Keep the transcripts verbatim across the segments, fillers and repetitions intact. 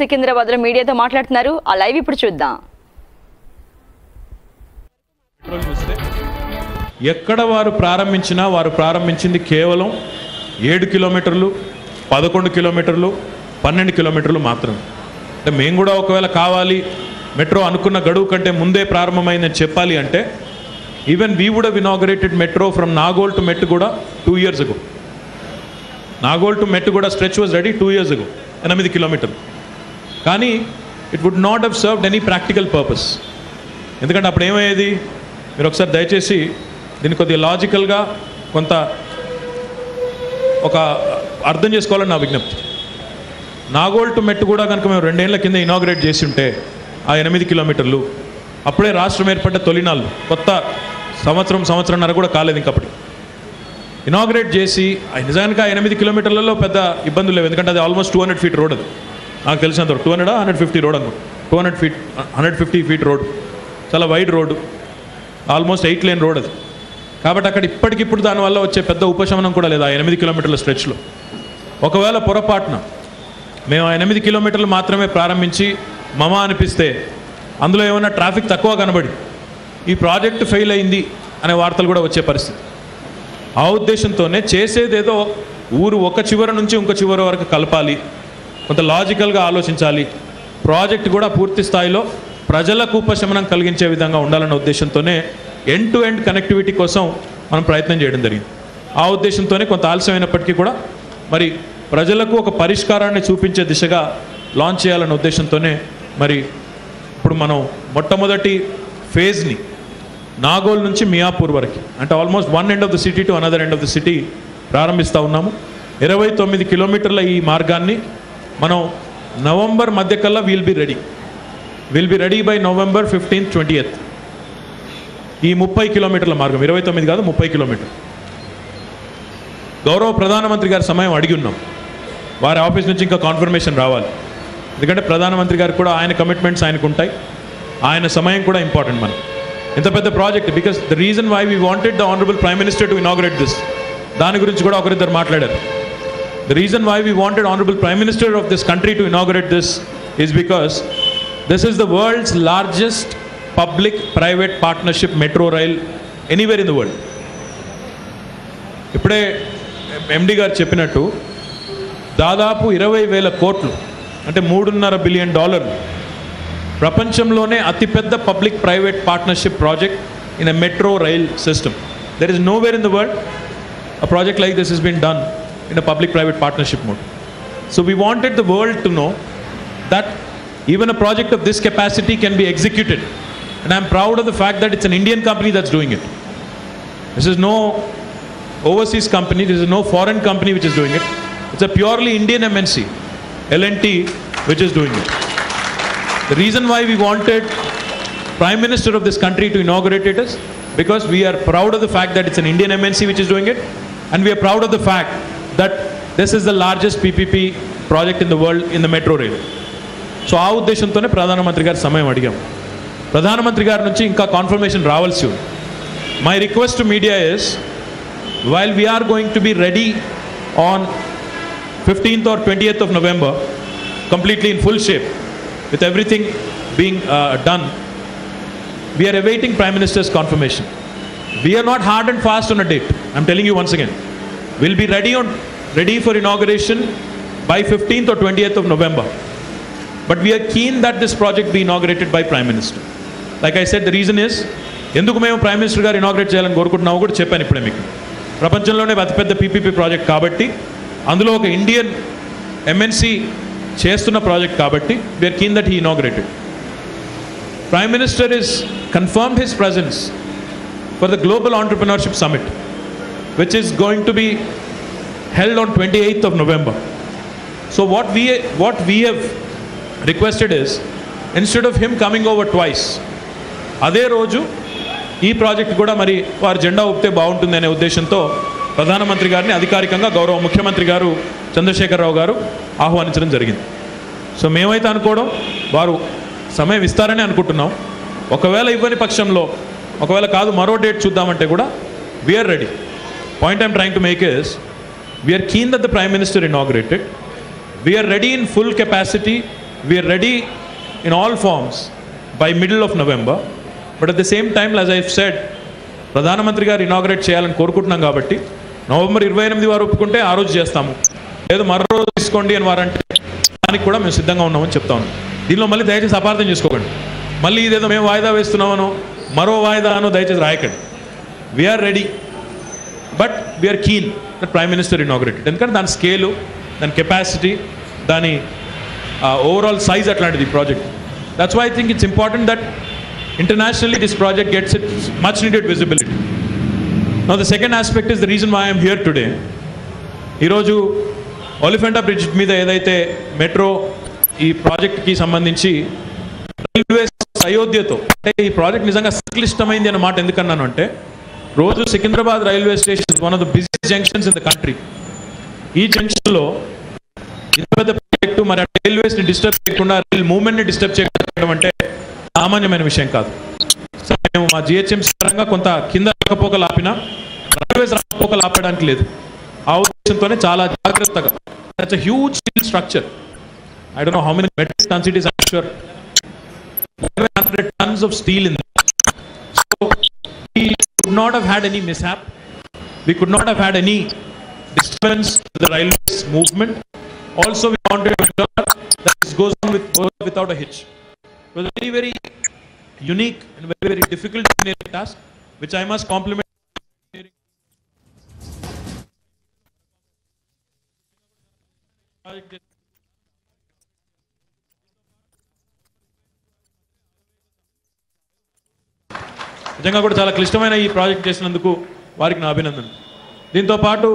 Secunderabad మీడియాతో మాట్లాడుతున్నారు ఆ లైవ్ ఇప్పుడు చూద్దాం. ఎక్కడ వారు ప్రారంభించినా వారు ప్రారంభించింది కేవలం ఏడు కిలోమీటర్లు పదకొండు కిలోమీటర్లు పన్నెండు కిలోమీటర్లు మాత్రమే. అంటే మేము కూడా ఒకవేళ కావాలి మెట్రో అనుకున్న గడువు కంటే ముందే ప్రారంభమైందని చెప్పాలి అంటే even we would have inaugurated metro from Nagole to మెట్ కూడా two years ago. Nagole to మెట్ కూడా stretch was ready two years ago, ఎనిమిది కిలోమీటర్లు. కానీ it would not have served any practical purpose. ఎందుకంటే అప్పుడు ఏమయ్యేది, మీరు ఒకసారి దయచేసి దీన్ని కొద్దిగా లాజికల్గా కొంత ఒక అర్థం చేసుకోవాలని నా విజ్ఞప్తి. నాగోల్ టు మెట్టు కూడా కనుక మేము రెండేళ్ల కింద ఇనాగ్రేట్ చేసి ఉంటే ఆ ఎనిమిది కిలోమీటర్లు అప్పుడే రాష్ట్రం ఏర్పడ్డ తొలినాళ్ళు, కొత్త సంవత్సరం సంవత్సరంన్నర కూడా కాలేదు ఇంకప్పుడు ఇనాగ్రేట్ చేసి, నిజానికి ఆ ఎనిమిది కిలోమీటర్లలో పెద్ద ఇబ్బందులు లేవు. ఎందుకంటే అది almost two hundred feet road, అది నాకు తెలిసినంత two hundred hundred fifty road అనుకో two hundred feet hundred fifty feet road, చాలా wide road, almost eight lane road అది. కాబట్టి అక్కడ ఇప్పటికిప్పుడు దానివల్ల వచ్చే పెద్ద ఉపశమనం కూడా లేదు ఆ ఎనిమిది కిలోమీటర్ల స్ట్రెచ్లో. ఒకవేళ పొరపాటున మేము ఆ ఎనిమిది కిలోమీటర్లు మాత్రమే ప్రారంభించి మమ అనిపిస్తే అందులో ఏమైనా ట్రాఫిక్ తక్కువ కనబడి ఈ ప్రాజెక్టు ఫెయిల్ అయింది అనే వార్తలు కూడా వచ్చే పరిస్థితి. ఆ ఉద్దేశంతోనే చేసేదేదో ఊరు ఒక చివర నుంచి ఇంకో చివర వరకు కలపాలి, కొంత లాజికల్గా ఆలోచించాలి, ప్రాజెక్ట్ కూడా పూర్తి స్థాయిలో ప్రజలకు ఉపశమనం కలిగించే విధంగా ఉండాలన్న ఉద్దేశంతోనే ఎండ్ టు ఎండ్ కనెక్టివిటీ కోసం మనం ప్రయత్నం చేయడం జరిగింది. ఆ ఉద్దేశంతోనే కొంత ఆలస్యమైనప్పటికీ కూడా మరి ప్రజలకు ఒక పరిష్కారాన్ని చూపించే దిశగా లాంచ్ చేయాలన్న ఉద్దేశంతోనే మరి ఇప్పుడు మనం మొట్టమొదటి ఫేజ్ని నాగోల్ నుంచి మియాపూర్ వరకు, అంటే almost one end of the city to another end of the city ప్రారంభిస్తూ ఉన్నాము. ఇరవై తొమ్మిది కిలోమీటర్ల ఈ మార్గాన్ని మనం నవంబర్ మధ్య కల్లా will be ready will be ready by November fifteenth twentieth. ఈ ముప్పై కిలోమీటర్ల మార్గం, ఇరవై తొమ్మిది కాదు ముప్పై కిలోమీటర్లు. గౌరవ ప్రధానమంత్రి గారి సమయం అడిగి ఉన్నాం, వారి ఆఫీస్ నుంచి ఇంకా కాన్ఫర్మేషన్ రావాలి. ఎందుకంటే ప్రధానమంత్రి గారికి కూడా ఆయన కమిట్మెంట్స్ ఆయనకు ఉంటాయి, ఆయన సమయం కూడా ఇంపార్టెంట్ మనకి. ఇంత పెద్ద project, because the reason why we wanted the honourable prime minister to inaugurate this, దాని గురించి కూడా ఒకరిద్దరు మాట్లాడారు. The reason why we wanted Honorable Prime Minister of this country to inaugurate this is because this is the world's largest public-private partnership metro rail anywhere in the world. ఇప్పుడే ఎండి గారు చెప్పినట్టు దాదాపు ఇరవై వేల కోట్లు అంటే మూడున్నర బిలియన్ డాలర్లు ప్రపంచంలోనే అతిపెద్ద public private partnership project in a metro rail system. There is nowhere in the world a project like this has been done in a public-private partnership mode. So we wanted the world to know that even a project of this capacity can be executed. And I'm proud of the fact that it's an Indian company that's doing it. This is no overseas company, this is no foreign company which is doing it. It's a purely Indian M N C, L and T, which is doing it. The reason why we wanted Prime Minister of this country to inaugurate it is because we are proud of the fact that it's an Indian M N C which is doing it, and we are proud of the fact that this is the largest P P P project in the world in the metro rail. So ఆ ఉద్దేశంతోనే ప్రధానమంత్రి గారి సమయం అడిగాం. ప్రధానమంత్రి గారి నుంచి ఇంకా కాన్ఫర్మేషన్ రావాల్సి ఉంది. My request to media is while we are going to be ready on fifteenth or twentieth of November completely in full shape with everything being done. We're awaiting prime minister's confirmation. We're not hard and fast on a date. I'm telling you once again. We'll be ready on ready for inauguration by fifteenth or twentieth of November. But we are keen that this project be inaugurated by Prime Minister. Like I said, the reason is enduku memu Prime Minister garu inaugurate cheyalani korukuntunnamo kuda cheppanu ippude meeku. Prapanchamlone atipedda P P P project kabatti andulo oka Indian M N C chestunna project kabatti we are keen that he inaugurated. Prime Minister is confirmed his presence for the Global Entrepreneurship Summit, which is going to be held on twenty-eighth of November. So what we what we have requested is, instead of him coming over twice, అదే రోజు ఈ project కూడా మరి వారు జెండా ఊపితే బాగుంటుంది అనే ఉద్దేశంతో ప్రధానమంత్రి గారిని అధికారికంగా గౌరవ ముఖ్యమంత్రి గారు చంద్రశేఖరరావు గారు ఆహ్వానించడం జరిగింది. సో మేమైతే అనుకోవడం వారు సమయం ఇస్తారని అనుకుంటున్నాం. ఒకవేళ ఇవ్వని పక్షంలో, ఒకవేళ కాదు మరో డేట్ చూద్దామంటే కూడా we are ready. Point I'm trying to make is, we are keen that the Prime Minister inaugurated. We are ready in full capacity We are ready in all forms by middle of November. But at the same time, as I've said, Pradhana Mantri garu inaugurate cheyalan korukuntunnam kabatti November twenty-eighth varu oppukunte aa roju chestamu. Ledhu maro roju iskondi ani varu ante daniki kuda mem siddhanga unnam ani cheptanu. Deenlo malli dayacheesi apartham chesukovandi. Malli idedho mem vaayida vestunamano maro vaayida ano dayacheesi raayakandi. We are ready, but we are keen that Prime Minister inaugurated. Endukante dani scale, dani capacity, dani uh, overall size atlantidi project. That's why I think it's important that internationally this project gets its much needed visibility. Now the second aspect is the reason why I am here today. Ee roju Olifanta Bridge meeda edaithe metro ee project ki sambandhinchi railways ayodhyato ante ee project nijanga saklistamaindi ana maata endukannanu ante roju Secunderabad railway station is one of the busiest junctions in the country. Ee junction lo inta project mari railways ni disturb cheyakunda rail movement ni disturb cheyakadam ante సామాన్యమైన విషయం కాదు. మేము మా GHMC పరంగా కొంత కింద రాకపోకలు ఆపినా రైల్వేస్ రాకపోకలు ఆపడానికి లేదు. ఆ ఉద్దేశంతోనే చాలా జాగ్రత్తగా that's a huge steel structure. I don't know how many metric tons it is, I am sure eleven hundred tons of steel in that. So we could not have had any mishap. We could not have had any disturbance in the railways movement. Also we wanted to ensure that this goes on with, without a hitch. It was a very, very unique and very, very difficult engineering task, which I must compliment. నిజంగా కూడా చాలా క్లిష్టమైన ఈ project చేసినందుకు వారికి నా అభినందనలు. దీంతో పాటు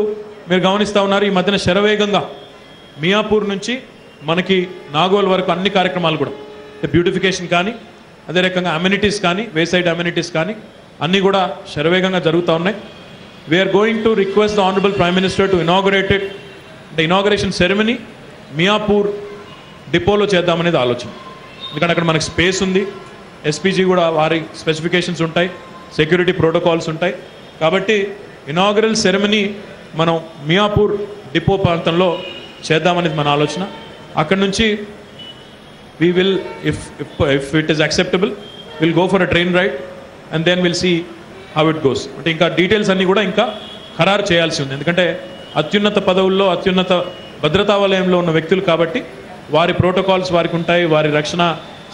మీరు గమనిస్తూ ఉన్నారు, ఈ మధ్యన శరవేగంగా మియాపూర్ నుంచి మనకి నాగోల్ వరకు అన్ని కార్యక్రమాలు కూడా బ్యూటిఫికేషన్ కానీ అదే రకంగా అమ్యూనిటీస్ కానీ వేసైడ్ అమ్యూనిటీస్ కానీ అన్నీ కూడా శరవేగంగా జరుగుతూ ఉన్నాయి. We are going to request the honourable prime minister to inaugurated the inauguration ceremony Miyapur డిపోలో చేద్దామనేది ఆలోచన. ఎందుకంటే అక్కడ మనకు స్పేస్ ఉంది, ఎస్పీజీ కూడా వారి స్పెసిఫికేషన్స్ ఉంటాయి, సెక్యూరిటీ ప్రోటోకాల్స్ ఉంటాయి. కాబట్టి ఇనాగరల్ సెరమనీ మనం మియాపూర్ డిపో ప్రాంతంలో చేద్దామనేది మన ఆలోచన. అక్కడి నుంచి we will, if, if if it is acceptable, we'll go for a train ride and then we'll see how it goes. But inka details anni kuda inka khararu cheyalsi undi, endukante atyunnata padavullo atyunnata bhadrata valayamlo unna vyaktulu kabatti vari protocols variki untayi, vari rakshana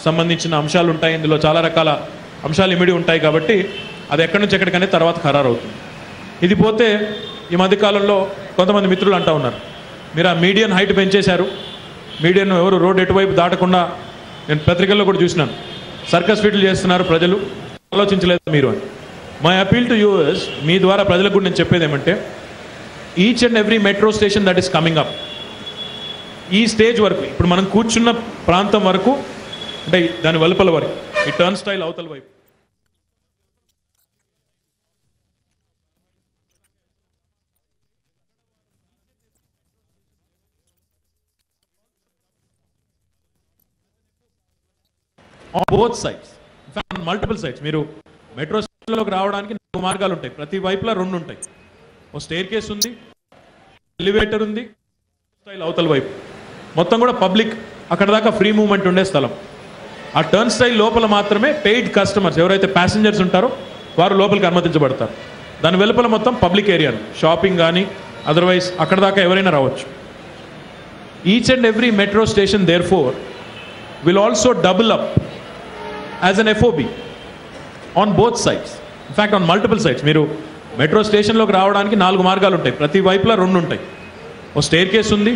sambandhinchina amshalu untayi, indulo chaala rakala amshalu imidi untayi kabatti adi ekkadi nunchi ekkadikane tarvata khararu avutundi. Idi pothe ee madhya kalamlo kontamandi mitrulu anta unnaru, meera median height penchesaru, మీడియాను ఎవరు road ఎటువైపు దాటకుండా, నేను పత్రికల్లో కూడా చూసినాను, circus ఫీట్లు చేస్తున్నారు ప్రజలు, ఆలోచించలేదు మీరు అని. My appeal to you is, మీ ద్వారా ప్రజలకు కూడా నేను చెప్పేది ఏమంటే, each and every metro station that is coming up, ఈ స్టేజ్ వరకు, ఇప్పుడు మనం కూర్చున్న ప్రాంతం వరకు, అంటే దాని వెలుపల వరకు, ఈ టర్న్ స్టైల్ అవతల వైపు on both sides, in fact on multiple sides. Meeru metro station loki raavadaniki nalugu margalu untayi, prati vayipula rendu untayi, oka staircase undi, elevator undi, style avatal vayip mottham kuda public akkada daaka free movement unde sthalam. Aa turn style lopala maatrame paid customers evaraithe passengers untaro varu lopaliki anumatinchabartaru, dani velapala mottham public area, shopping gaani otherwise akkada daaka evaraina raavachu. Each and every metro station therefore will also double up as an F O B on both sides, in fact on multiple sides. Meeru metro station loki raavadaniki nalugu margalu untayi, prati vayipula rendu untayi, oka staircase undi,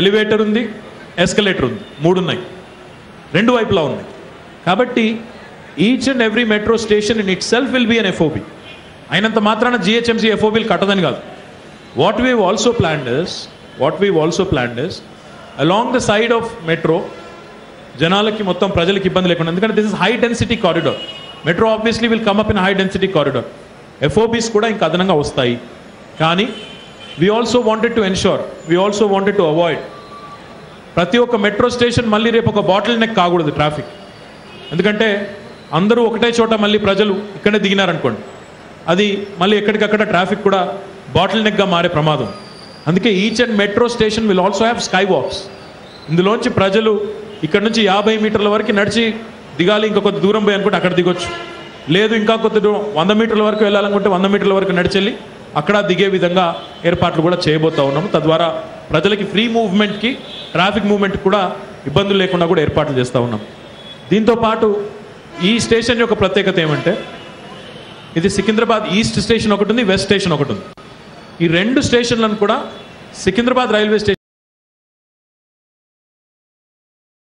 elevator undi, escalator undi, moodu unnayi, rendu vayipula unnayi. Kabatti each and every metro station in itself will be an F O B. Ainanta maatrana G H M C F O B lu kattadani kaadu. What we have also planned is, what we have also planned is along the side of metro జనాలకి మొత్తం ప్రజలకు ఇబ్బంది లేకుండా, ఎందుకంటే this is high density corridor. Metro obviously will come up in high density corridor. FOBs కూడా ఇంకా అదనంగా వస్తాయి. కానీ we also wanted to ensure, we also wanted to avoid ప్రతి ఒక్క మెట్రో స్టేషన్ మళ్ళీ రేపు ఒక బాటిల్ నెక్ కాకూడదు ట్రాఫిక్. ఎందుకంటే అందరూ ఒకటే చోట మళ్ళీ ప్రజలు ఇక్కడే దిగినారనుకోండి, అది మళ్ళీ ఎక్కడికక్కడ ట్రాఫిక్ కూడా బాటిల్ నెక్గా మారే ప్రమాదం. అందుకే each and metro station will also have sky walks. ఇందులోంచి ప్రజలు ఇక్కడ నుంచి యాభై మీటర్ల వరకు నడిచి దిగాలి, ఇంకా కొద్ది దూరం పోయి అనుకుంటే అక్కడ దిగొచ్చు. లేదు ఇంకా కొద్ది దూరం వంద మీటర్ల వరకు వెళ్ళాలనుకుంటే వంద మీటర్ల వరకు నడిచెళ్ళి అక్కడ దిగే విధంగా ఏర్పాట్లు కూడా చేయబోతూ ఉన్నాము. తద్వారా ప్రజలకి ఫ్రీ మూవ్మెంట్కి, ట్రాఫిక్ మూవ్మెంట్ కూడా ఇబ్బందులు లేకుండా కూడా ఏర్పాట్లు చేస్తూ ఉన్నాం. దీంతోపాటు ఈ స్టేషన్ యొక్క ప్రత్యేకత ఏమంటే, ఇది సికింద్రాబాద్ ఈస్ట్ స్టేషన్ ఒకటి ఉంది, వెస్ట్ స్టేషన్ ఒకటి ఉంది. ఈ రెండు స్టేషన్లను కూడా సికింద్రాబాద్ రైల్వే స్టేషన్